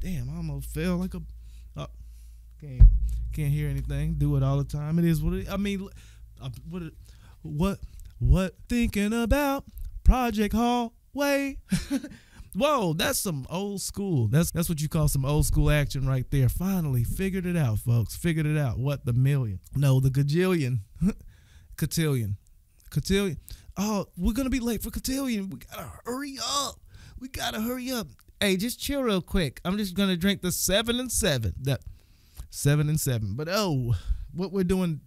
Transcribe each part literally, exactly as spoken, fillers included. Damn, I almost fell like a. Uh, can't can't hear anything. Do it all the time. It is what it. I mean, uh, what what what thinking about Project Hallway. Whoa, that's some old school. That's that's what you call some old school action right there. Finally figured it out, folks. Figured it out. What the million? No, the gajillion, cotillion, cotillion. Oh, we're gonna be late for cotillion. We gotta hurry up. We gotta hurry up. Hey, just chill real quick. I'm just gonna drink the seven and seven. That seven and seven. But oh, what we're doing,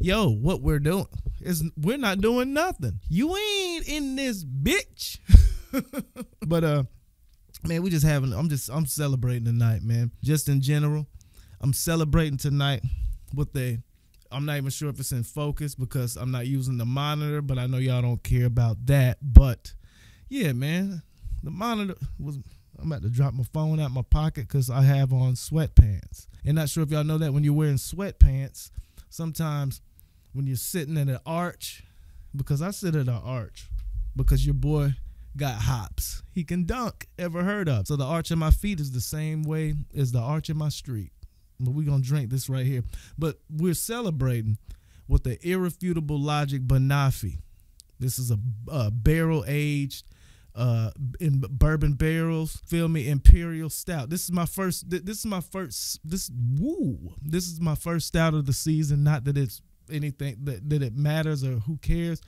yo, what we're doing is we're not doing nothing. You ain't in this bitch. But uh, man, we just having. I'm just. I'm celebrating tonight, man. Just in general, I'm celebrating tonight with a. I'm not even sure if it's in focus because I'm not using the monitor. But I know y'all don't care about that. But yeah, man, the monitor was. I'm about to drop my phone out my pocket because I have on sweatpants. And not sure if y'all know that when you're wearing sweatpants, sometimes when you're sitting at an arch, because I sit at an arch, because your boy got hops. He can dunk, ever heard of. So the arch of my feet is the same way as the arch of my street. But we're going to drink this right here. But we're celebrating with the Irrefutable Logic Banoffee. This is a, a barrel-aged Uh, in bourbon barrels, feel me, imperial stout. This is my first. Th this is my first. This woo. This is my first stout of the season. Not that it's anything that that it matters or who cares,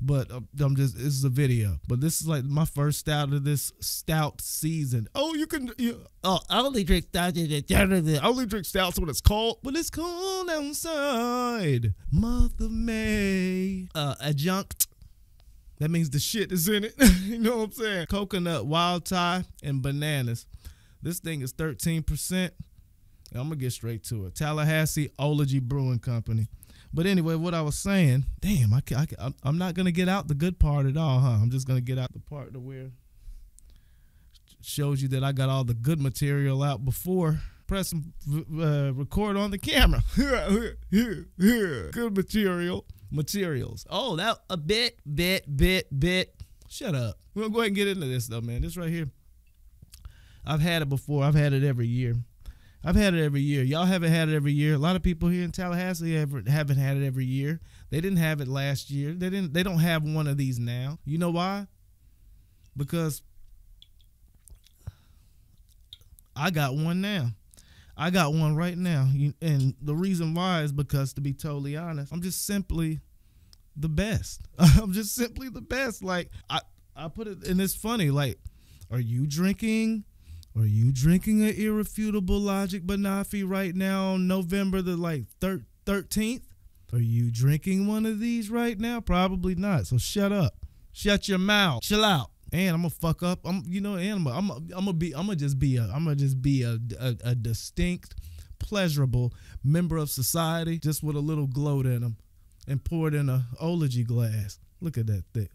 but uh, I'm just. This is a video, but this is like my first stout of this stout season. Oh, you can. You, oh, I only drink stouts. I only drink stouts when it's cold. When it's cold outside, month of May. Uh, adjunct. That means the shit is in it. You know what I'm saying? Coconut, wild tie, and bananas. This thing is thirteen percent. I'm going to get straight to it. Tallahassee Ology Brewing Company. But anyway, what I was saying, damn, I, I, I'm not going to get out the good part at all, huh? I'm just going to get out the part to where it shows you that I got all the good material out before pressing uh, record on the camera. Good material. Materials. Oh, that a bit, bit, bit, bit. Shut up. We're going to go ahead and get into this, though, man. This right here, I've had it before. I've had it every year. I've had it every year. Y'all haven't had it every year. A lot of people here in Tallahassee ever, haven't had it every year. They didn't have it last year. They didn't. They don't have one of these now. You know why? Because I got one now. I got one right now, and the reason why is because, to be totally honest, I'm just simply the best. I'm just simply the best. Like, I, I put it, and it's funny, like, are you drinking, are you drinking an Irrefutable Logic Banoffee right now on November the, like, thirteenth? Are you drinking one of these right now? Probably not, so shut up. Shut your mouth. Chill out. And I'm gonna fuck up. I'm, you know, and I'm, I'm, I'm gonna be, I'm gonna just be a, I'm gonna just be a, a, a distinct, pleasurable member of society, just with a little gloat in them, and poured in a Ology glass. Look at that thing.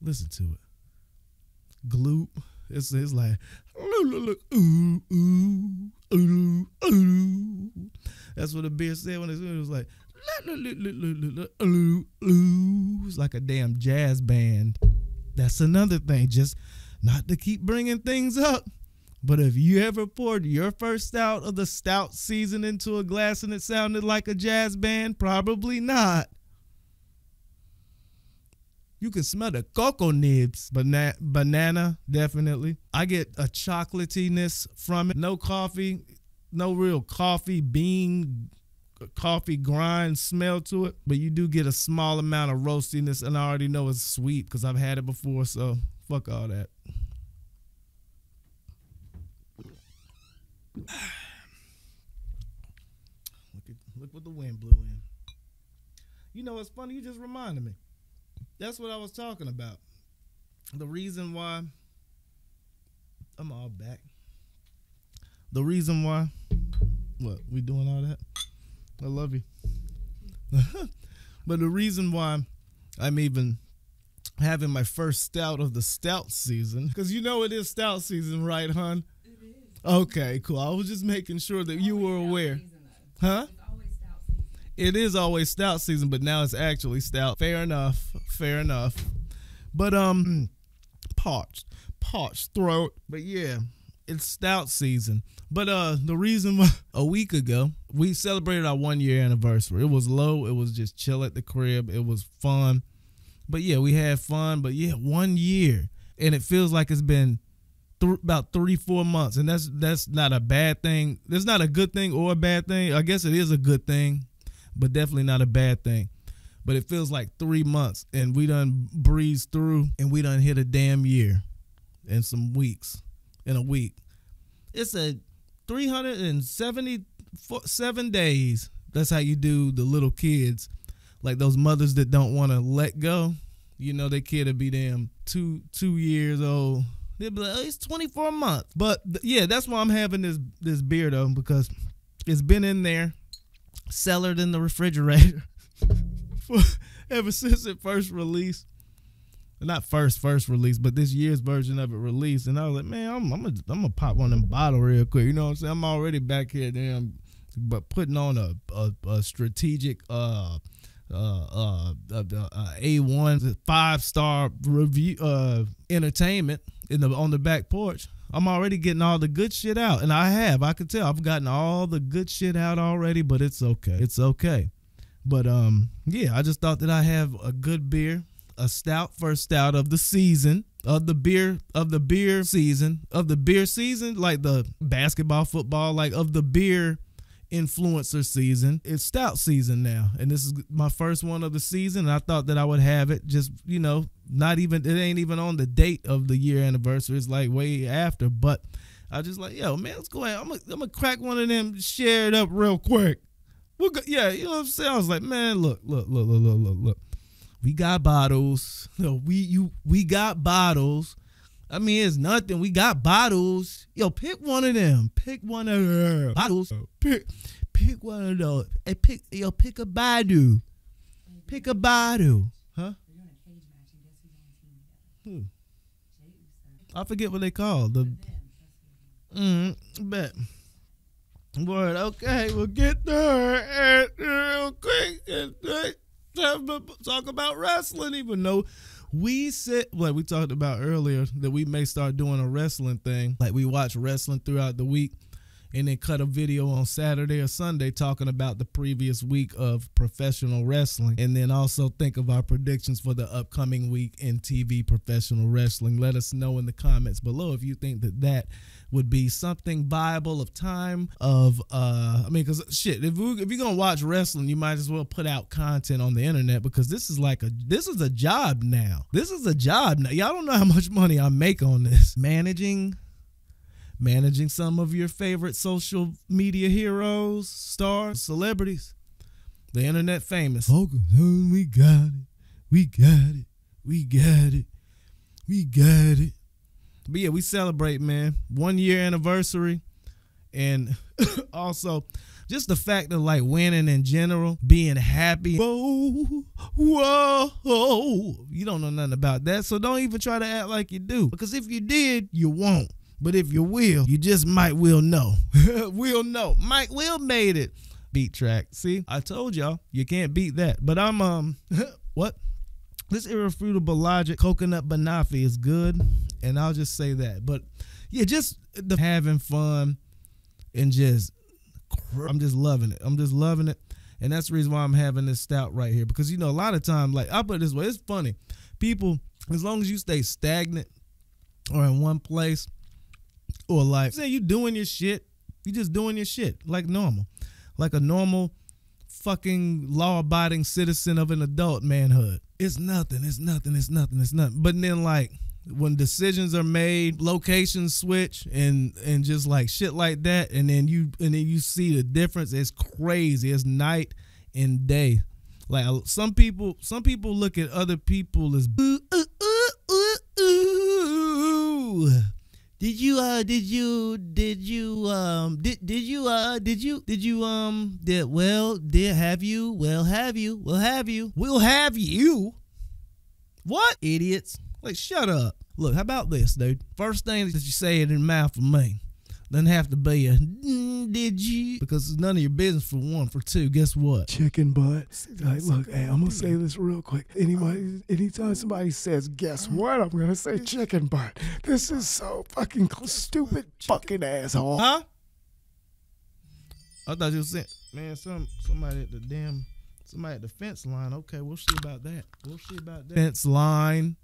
Listen to it. Gloop. It's, it's like, ooh, ooh, ooh, ooh. That's what the beer said when it was like, ooh, ooh. It's like a damn jazz band. That's another thing, just not to keep bringing things up, but if you ever poured your first stout of the stout season into a glass and it sounded like a jazz band, probably not. You can smell the cocoa nibs. Bana banana, definitely. I get a chocolatiness from it. No coffee, no real coffee bean coffee grind smell to it, but you do get a small amount of roastiness, and I already know it's sweet because I've had it before, so fuck all that. Look at, look what the wind blew in. You know, it's funny, you just reminded me. That's what I was talking about. The reason why I'm all back. The reason why what, we doing all that? I love you. But the reason why I'm even having my first stout of the stout season, because you know it is stout season, right, hon? It is. Okay, cool. I was just making sure that it's you were aware. Season, huh? It's always stout season. It is always stout season, but now it's actually stout. Fair enough. Fair enough. But, um, parched. Parched throat. But, yeah. it's stout season. But uh, the reason why, a week ago, we celebrated our one year anniversary. It was low. It was just chill at the crib. It was fun. But yeah, we had fun. But yeah, one year. And it feels like it's been th about three, four months. And that's that's not a bad thing. That's not a good thing or a bad thing. I guess it is a good thing, but definitely not a bad thing. But it feels like three months and we done breezed through and we done hit a damn year in some weeks, in a week. It's a three hundred seventy-seven days. That's how you do the little kids. Like those mothers that don't want to let go. You know, their kid will be damn two, two years old. They'll be like, oh, it's twenty-four months. But th yeah, that's why I'm having this, this beer though, because it's been in there, cellared in the refrigerator. Ever since it first released, not first first release, but this year's version of it released, and I was like, man, I'm I'm gonna I'm gonna pop one in the bottle real quick. You know what I'm saying? I'm already back here, damn, but putting on a a, a strategic uh uh uh, uh, uh A one five star review uh entertainment in the on the back porch. I'm already getting all the good shit out, and I have. I could tell I've gotten all the good shit out already, but it's okay. It's okay. But, um, yeah, I just thought that I have a good beer, a stout, first stout of the season, of the beer, of the beer season, of the beer season, like the basketball, football, like of the beer influencer season. It's stout season now. And this is my first one of the season. And I thought that I would have it just, you know, not even, it ain't even on the date of the year anniversary. It's like way after. But I just like, yo, man, let's go ahead. I'm going to crack one of them, share it up real quick. We'll go, yeah, you know what I'm saying? I was like, man, look, look, look, look, look, look, look. We got bottles. No, we you we got bottles. I mean, it's nothing. We got bottles. Yo, pick one of them. Pick one of them bottles. Pick pick one of those. Hey, pick yo, pick a Baidu. Pick a Baidu. Huh? Hmm. I forget what they call the mm, bet. Word, okay, we'll get there and real quick and talk about wrestling, even though we said, like we talked about earlier, that we may start doing a wrestling thing. Like we watch wrestling throughout the week and then cut a video on Saturday or Sunday talking about the previous week of professional wrestling, and then also think of our predictions for the upcoming week in T V professional wrestling. Let us know in the comments below if you think that that would be something viable of time of uh I mean, because shit, if, we, if you're gonna watch wrestling, you might as well put out content on the internet, because this is like a this is a job now. This is a job now. Y'all don't know how much money I make on this. Managing Managing some of your favorite social media heroes, stars, celebrities, the internet famous. Oh, we got it. We got it. We got it. We got it. But yeah, we celebrate, man. One year anniversary. And also just the fact that like winning in general, being happy. Whoa, whoa. You don't know nothing about that. So don't even try to act like you do. Because if you did, you won't. But if you will, you just might will know. We'll know. Mike Will made it. Beat track. See, I told y'all, you can't beat that. But I'm, um, what? This Irrefutable Logic Coconut Banoffee is good. And I'll just say that. But yeah, just the having fun and just, I'm just loving it. I'm just loving it. And that's the reason why I'm having this stout right here. Because, you know, a lot of times, like, I put it this way. It's funny. People, as long as you stay stagnant or in one place, or like, say you doing your shit, you just doing your shit like normal, like a normal fucking law-abiding citizen of an adult manhood. It's nothing, it's nothing, it's nothing, it's nothing. But then like when decisions are made, locations switch and and just like shit like that, and then you and then you see the difference. It's crazy. It's night and day. Like some people, some people look at other people as ooh, ooh, ooh, ooh, ooh. Did you uh did you did you um did did you uh did you did you um did well did have you well have you will have you will have you what idiots? Like shut up. Look, how about this, dude? First thing that you say it in the mouth of me. Doesn't have to be a mm, did you, because it's none of your business, for one. For two, guess what? Chicken butt. Like, look, hey, I'm gonna say this real quick. Anybody, anytime somebody says guess what, I'm gonna say chicken butt. This is so fucking stupid, fucking asshole. Huh? I thought you were saying, man, some somebody at the damn somebody at the fence line. Okay, we'll see about that. We'll see about that. Fence line.